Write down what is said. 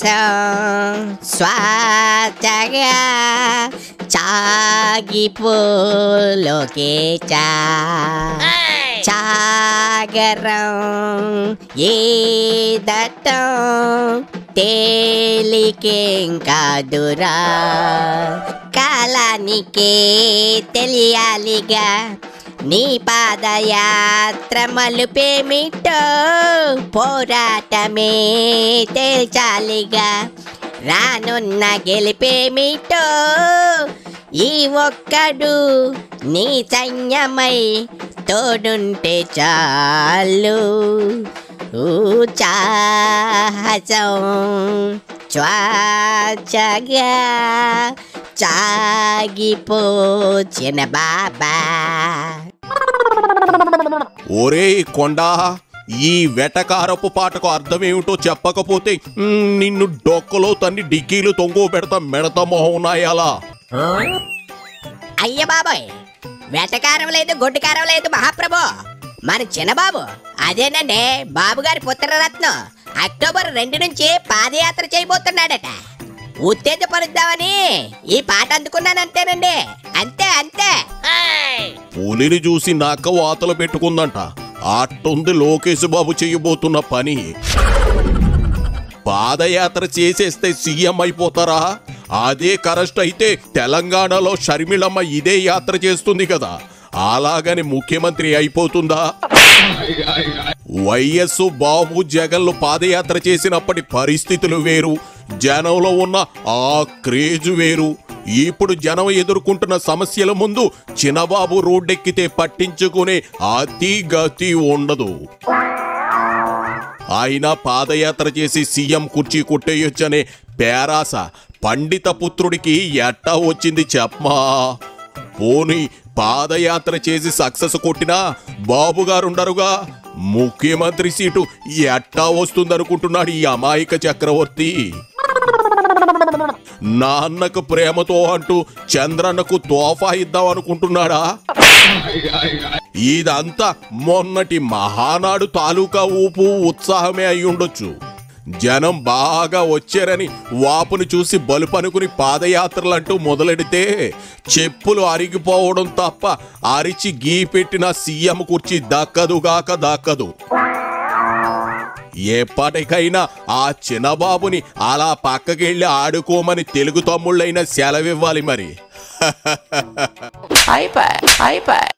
స్వాతగా చాగిపోలోకేచ చాగరం ఏదటం తేలికేం కాదురా కాలానికే తెలియాలిగా నీ పాదయాత్ర మలుపేమిటో పోరాటమే తేల్చాలిగా రానున్న గెలిపేమిటో ఈ ఒక్కడు నీ సైన్యమై తోడుంటే చాలు ఉత్సాహం త్వరగా చాగిపో చంద్రబాబా. ఒరే కొండా, ఈ వెటకారపు పాటకు అర్థమేమిటో చెప్పకపోతే నిన్ను డొక్కలో తన్ని డిక్కీలు తొంగో పెడతా మెడత మొహం నాయాలా. అయ్య బాబాయ్, వెటకారం లేదు గొడ్డుకారం లేదు మహాప్రభు, మన చిన్నబాబు అదేనండి బాబుగారి పుత్రరత్నం. అక్టోబర్ 2 నుంచి పాదయాత్ర చేయబోతున్నాడట. ఉత్తేజపరుద్దామని ఈ పాట అందుకున్నాను అంతేనండి, అంతే అంతే. పులిని చూసి నక్క వాతలు పెట్టుకుందంట, అట్టుంది లోకేష్ బాబు చేయబోతున్న పని. పాదయాత్ర చేసేస్తే సీఎం అయిపోతారా? అదే కరెస్ట్ అయితే తెలంగాణలో షర్మిలమ్మ ఇదే యాత్ర చేస్తుంది కదా, అలాగని ముఖ్యమంత్రి అయిపోతుందా? వైఎస్ బాబు జగన్లు పాదయాత్ర చేసినప్పటి పరిస్థితులు వేరు, జనంలో ఉన్న ఆ క్రేజ్ వేరు. ఇప్పుడు జనం ఎదుర్కొంటున్న సమస్యల ముందు చిన్నబాబు రోడ్డెక్కితే పట్టించుకునే అతి గతి ఉండదు. ఆయన పాదయాత్ర చేసి సీఎం కుర్చీ కొట్టేయొచ్చనే పేరాస పండిత పుత్రుడికి ఎట్టా వచ్చింది చెప్పమా? పోనీ పాదయాత్ర చేసి సక్సెస్ కొట్టినా బాబుగారుండరుగా, ముఖ్యమంత్రి సీటు ఎట్టా వస్తుందనుకుంటున్నాడు ఈ అమాయక చక్రవర్తి? నాన్నకు ప్రేమతో అంటూ చంద్రన్నకు తోఫా ఇద్దాం అనుకుంటున్నాడా? ఇదంతా మొన్నటి మహానాడు తాలూకా ఊపు ఉత్సాహమే అయ్యుండొచ్చు. జనం బాగా వచ్చారని వాపును చూసి బలుపనుకుని పాదయాత్రలంటూ మొదలెడితే చెప్పులు అరిగిపోవడం తప్ప అరిచి గీ పెట్టిన సీఎం కుర్చీ దక్కదుగాక దక్కదు. ఎప్పటికైనా ఆ చిన్నబాబుని అలా పక్కకెళ్ళి ఆడుకోమని తెలుగు తమ్ముళ్ళైనా సెలవివ్వాలి మరి. అయిపోయి